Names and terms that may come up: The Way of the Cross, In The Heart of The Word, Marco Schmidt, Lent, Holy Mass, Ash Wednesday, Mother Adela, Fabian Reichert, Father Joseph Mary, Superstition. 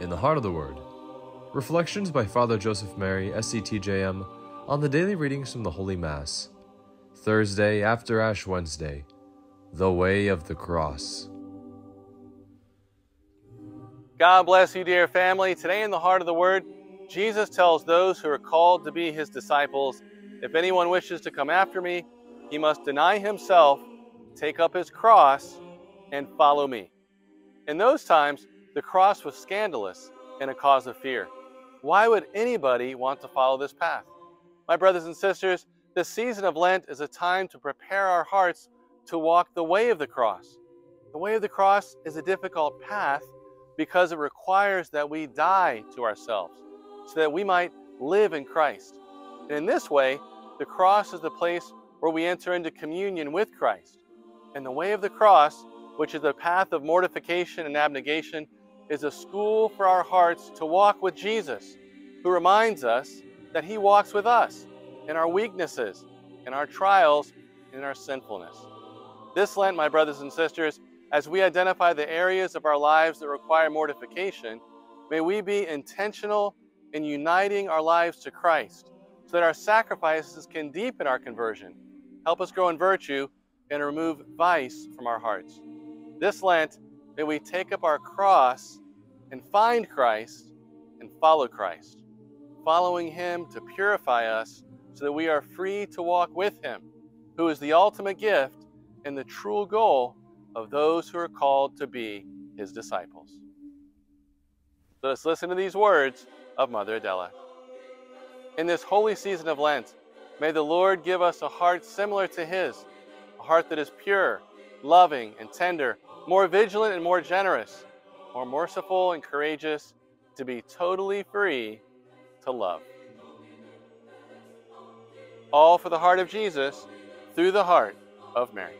In the Heart of the Word, reflections by Father Joseph Mary, SCTJM, on the daily readings from the Holy Mass, Thursday after Ash Wednesday, the Way of the Cross. God bless you, dear family. Today in the Heart of the Word, Jesus tells those who are called to be his disciples, "If anyone wishes to come after me, he must deny himself, take up his cross, and follow me." In those times, the cross was scandalous and a cause of fear. Why would anybody want to follow this path? My brothers and sisters, this season of Lent is a time to prepare our hearts to walk the way of the cross. The way of the cross is a difficult path because it requires that we die to ourselves so that we might live in Christ. And in this way, the cross is the place where we enter into communion with Christ. And the way of the cross, which is the path of mortification and abnegation, is a school for our hearts to walk with Jesus, who reminds us that he walks with us in our weaknesses, in our trials, and in our sinfulness. This Lent, my brothers and sisters, as we identify the areas of our lives that require mortification, may we be intentional in uniting our lives to Christ so that our sacrifices can deepen our conversion, help us grow in virtue, and remove vice from our hearts. This Lent, may we take up our cross and find Christ and follow Christ, following him to purify us so that we are free to walk with him, who is the ultimate gift and the true goal of those who are called to be his disciples. Let us listen to these words of Mother Adela. In this holy season of Lent, may the Lord give us a heart similar to his, a heart that is pure, loving and tender, more vigilant and more generous, more merciful and courageous, to be totally free to love. All for the heart of Jesus, through the heart of Mary.